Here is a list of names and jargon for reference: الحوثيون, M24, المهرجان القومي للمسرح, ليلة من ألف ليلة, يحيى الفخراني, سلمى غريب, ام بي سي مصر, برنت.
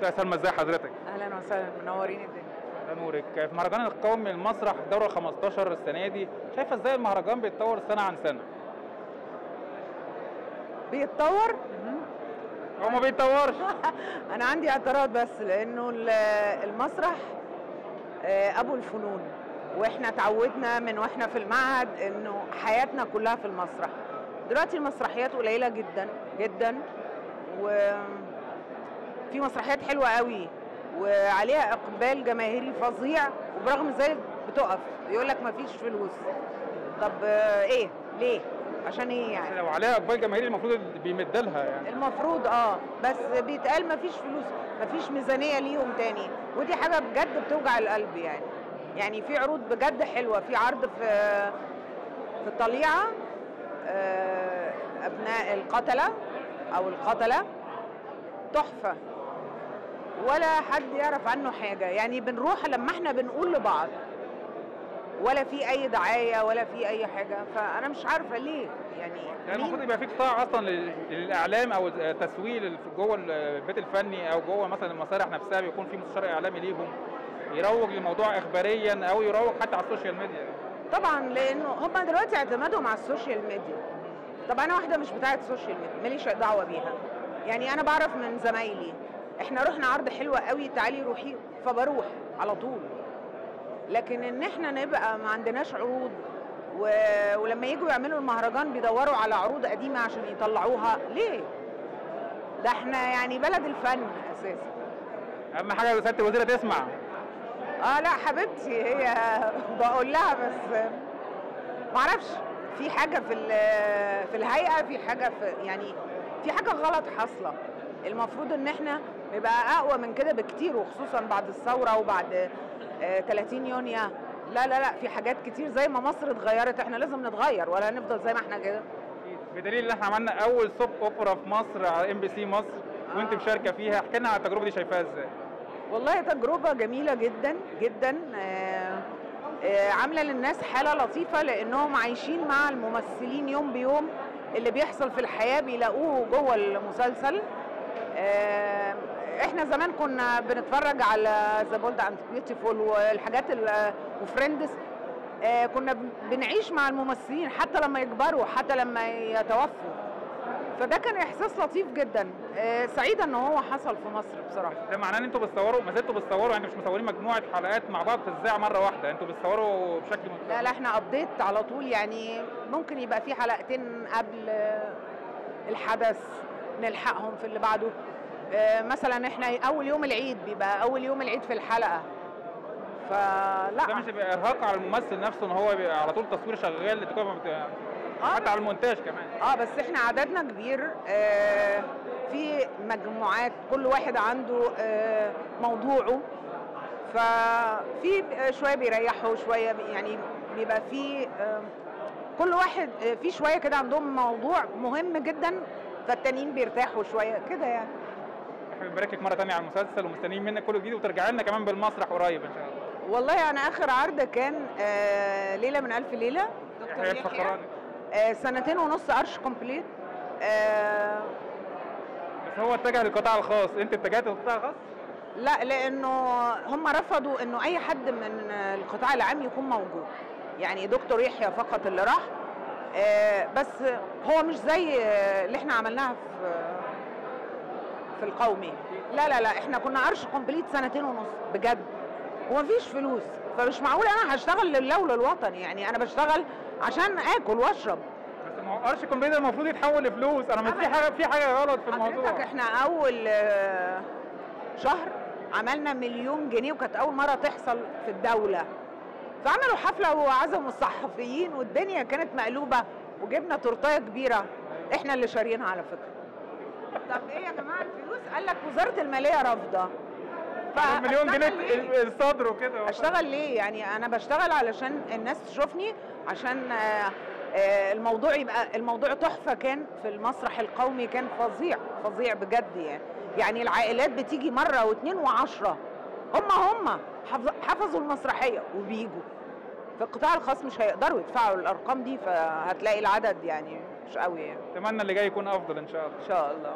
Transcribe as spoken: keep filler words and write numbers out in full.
مساء سلمى، ازي حضرتك؟ اهلا وسهلا، منورين الدنيا. الله ينورك. في مهرجان القومي المسرح الدوره خمستاشر السنه دي، شايفه ازاي المهرجان بيتطور سنه عن سنه؟ بيتطور؟ هو ما بيتطورش. انا عندي اعتراض بس، لانه المسرح ابو الفنون، واحنا اتعودنا من واحنا في المعهد انه حياتنا كلها في المسرح. دلوقتي المسرحيات قليله جدا جدا، وفي مسرحيات حلوه قوي وعليها اقبال جماهيري فظيع، وبرغم ذلك بتقف يقول لك مفيش فلوس. طب ايه؟ ليه؟ عشان ايه يعني؟ لو عليها اقبال جماهيري المفروض بيمدلها يعني، المفروض اه بس بيتقال مفيش فلوس، مفيش ميزانيه ليهم تاني، ودي حاجه بجد بتوجع القلب يعني. يعني في عروض بجد حلوه، في عرض في في الطليعه ابناء القتله او القتله، تحفه ولا حد يعرف عنه حاجه يعني. بنروح لما احنا بنقول لبعض، ولا في اي دعايه ولا في اي حاجه، فانا مش عارفه ليه يعني. يعني المفروض يبقى في قطاع اصلا للاعلام او التسويق جوه البيت الفني او جوه مثلا المسارح نفسها، بيكون في مستشار اعلامي ليهم يروج للموضوع اخباريا او يروج حتى على السوشيال ميديا. طبعا لانه هم دلوقتي اعتمادهم على السوشيال ميديا. طب انا واحده مش بتاعه سوشيال ميديا، ماليش دعوه بيها يعني. انا بعرف من زمايلي، احنا رحنا عرض حلوه قوي، تعالي روحي، فبروح على طول. لكن ان احنا نبقى ما عندناش عروض، و... ولما يجوا يعملوا المهرجان بيدوروا على عروض قديمه عشان يطلعوها، ليه؟ ده احنا يعني بلد الفن اساسا. اهم حاجه سياده الوزيره تسمع. اه لا حبيبتي، هي بقول لها بس معرفش، في حاجه في في الهيئه، في حاجه في يعني، في حاجه غلط حاصله. المفروض ان احنا نبقى اقوى من كده بكتير، وخصوصا بعد الثوره وبعد تلاتين يونيو. لا لا لا، في حاجات كتير زي ما مصر اتغيرت احنا لازم نتغير، ولا نفضل زي ما احنا كده. بدليل ان احنا عملنا اول سوب اوبرا في مصر على ام بي سي مصر، وانت آه. مشاركه فيها، احكي لنا على التجربه دي، شايفاها ازاي؟ والله تجربه جميله جدا جدا، آه آه عامله للناس حاله لطيفه، لانهم عايشين مع الممثلين يوم بيوم، اللي بيحصل في الحياه بيلاقوه جوه المسلسل. آه احنا زمان كنا بنتفرج على ذا بولد اند بيوتيفول والحاجات وفريندز، آه كنا بنعيش مع الممثلين حتى لما يكبروا، حتى لما يتوفوا، فده كان احساس لطيف جدا. آه سعيده ان هو حصل في مصر بصراحه. ده معناه ان انتوا بتصوروا، ما زلتوا بتصوروا يعني، مش مصورين مجموعه حلقات مع بعض تتذاع مره واحده، انتوا بتصوروا بشكل متكرر؟ لا لا، احنا ابديت على طول يعني، ممكن يبقى في حلقتين قبل الحدث نلحقهم في اللي بعده. آه مثلا احنا اول يوم العيد بيبقى اول يوم العيد في الحلقه، فلا ده مش بيبقى ارهاق على الممثل نفسه ان هو بيبقى على طول تصوير شغال بتاع... آه حتى على المونتاج كمان. اه بس احنا عددنا كبير، آه في مجموعات، كل واحد عنده آه موضوعه، ففي شويه بيريحوا شويه يعني، بيبقى في آه كل واحد آه في شويه كده عندهم موضوع مهم جدا، فالتانيين بيرتاحوا شويه كده يعني. احنا بنبارك لك مره ثانيه على المسلسل، ومستنيين منك كل جديد، وترجع لنا كمان بالمسرح قريب ان شاء الله. والله انا اخر عرض كان آه ليله من الف ليله، دكتور يحيى الفخراني، آه سنتين ونص قرش كومبليت. آه بس هو اتجه للقطاع الخاص، انت اتجهت للقطاع الخاص؟ لا، لانه هم رفضوا انه اي حد من القطاع العام يكون موجود يعني، دكتور يحيى فقط اللي راح. آه بس هو مش زي اللي احنا عملناها في في القومي. لا لا لا، احنا كنا قرش كومبليت سنتين ونص بجد، ومفيش فلوس، فمش معقول انا هشتغل لله وللوطن يعني. انا بشتغل عشان اكل واشرب. بس ما هو قرش كومبليت المفروض يتحول لفلوس، انا في حاجه في حاجه غلط في الموضوع. حضرتك احنا اول شهر عملنا مليون جنيه، وكانت اول مره تحصل في الدوله، فعملوا حفله وعزموا الصحفيين، والدنيا كانت مقلوبه، وجبنا تورتايه كبيره احنا اللي شاريينها على فكره. طب ايه يا جماعه الفلوس؟ قال لك وزاره الماليه رافضه. مليون جنيه الصدر وكده، اشتغل ليه يعني؟ انا بشتغل علشان الناس تشوفني، عشان الموضوع يبقى الموضوع تحفه. كان في المسرح القومي كان فظيع فظيع بجد يعني، يعني العائلات بتيجي مره واثنين وعشره، هم هم حفظوا المسرحيه وبيجوا. في القطاع الخاص مش هيقدروا يدفعوا الارقام دي، فهتلاقي العدد يعني مش قوي يعني. اتمنى اللي جاي يكون افضل ان شاء الله. ان شاء الله.